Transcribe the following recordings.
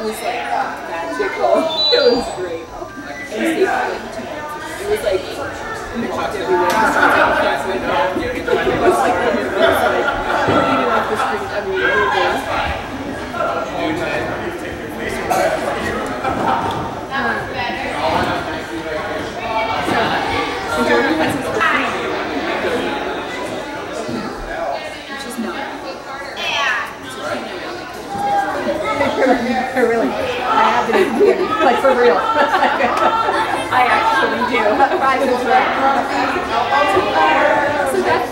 It was like magical. It was great. It was like we walked everywhere. It was like leading off the street. I mean, it was I have to be weird, like for real. I actually do. So that's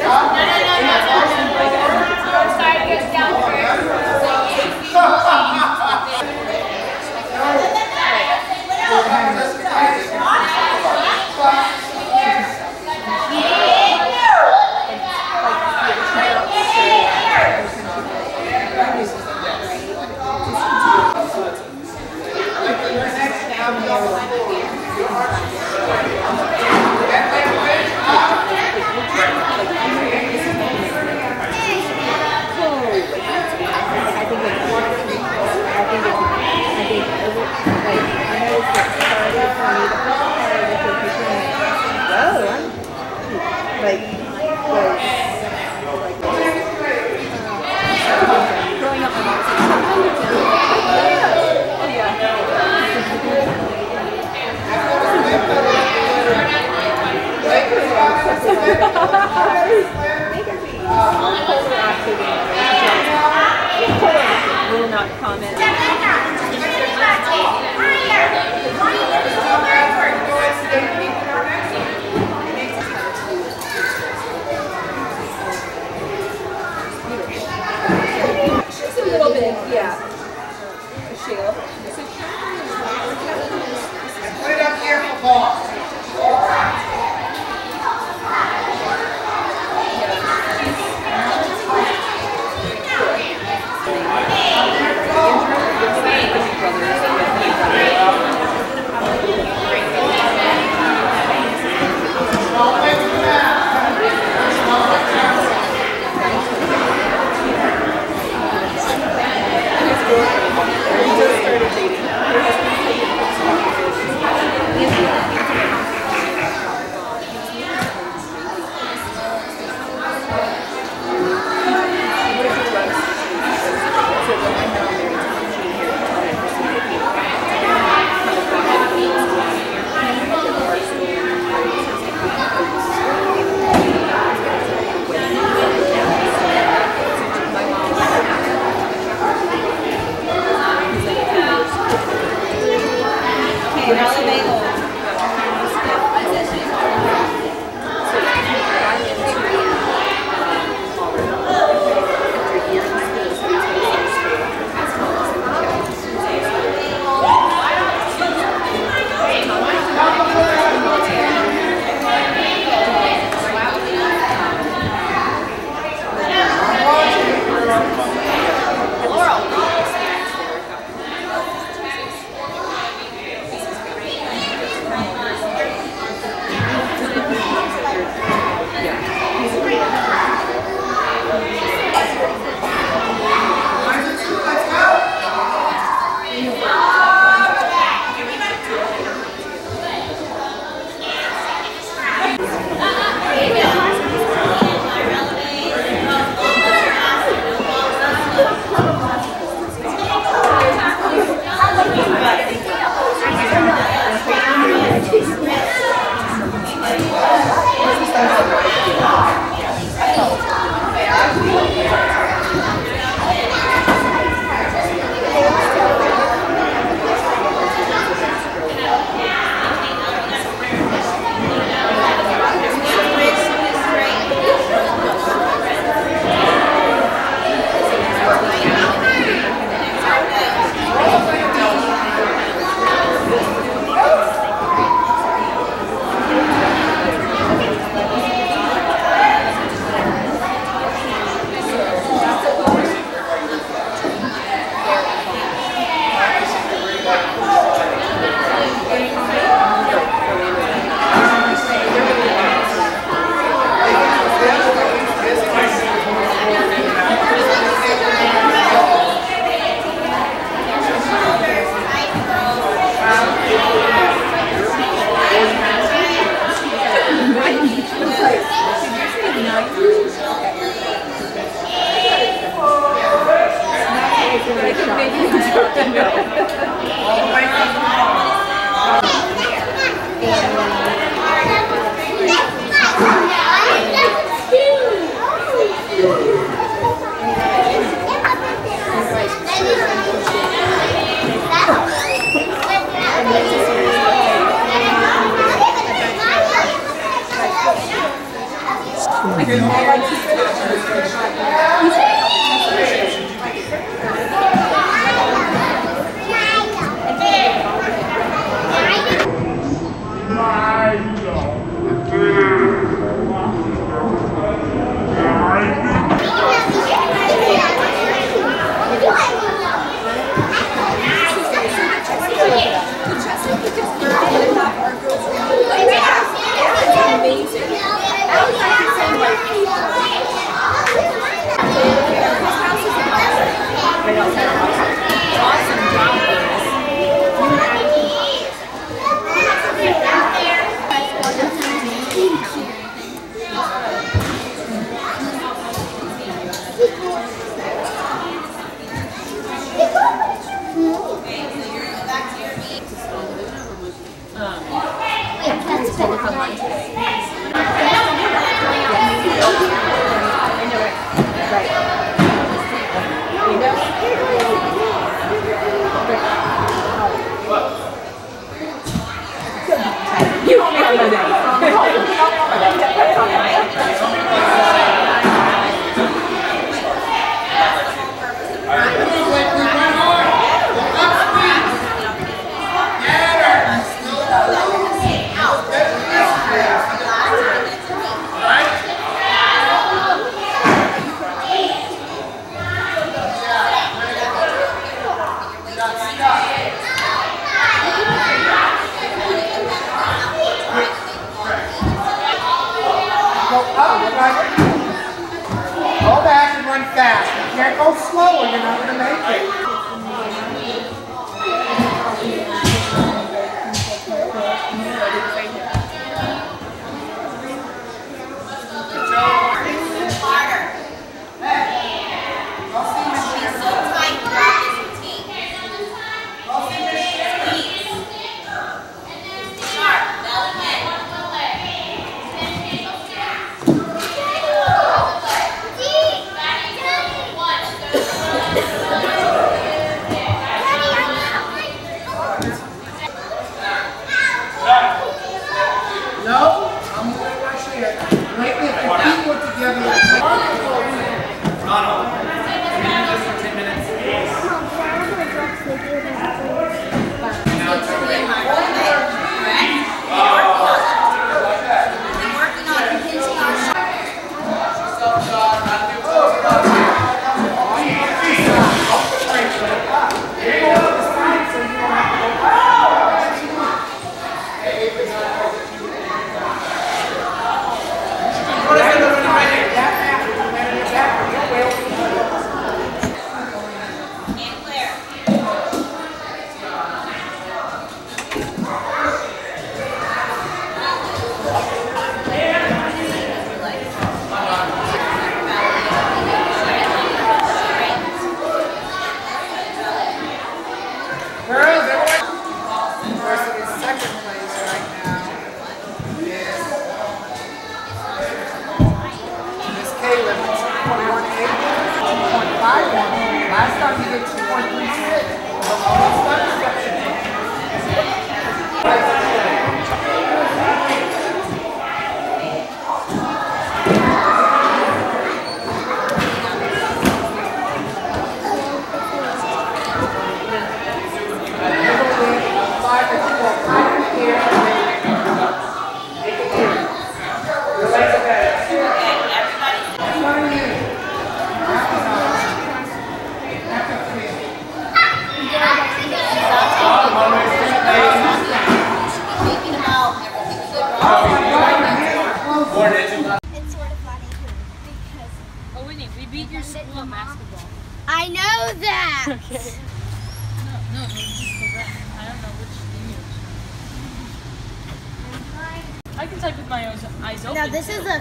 Now, this is a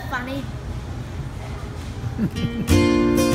funny...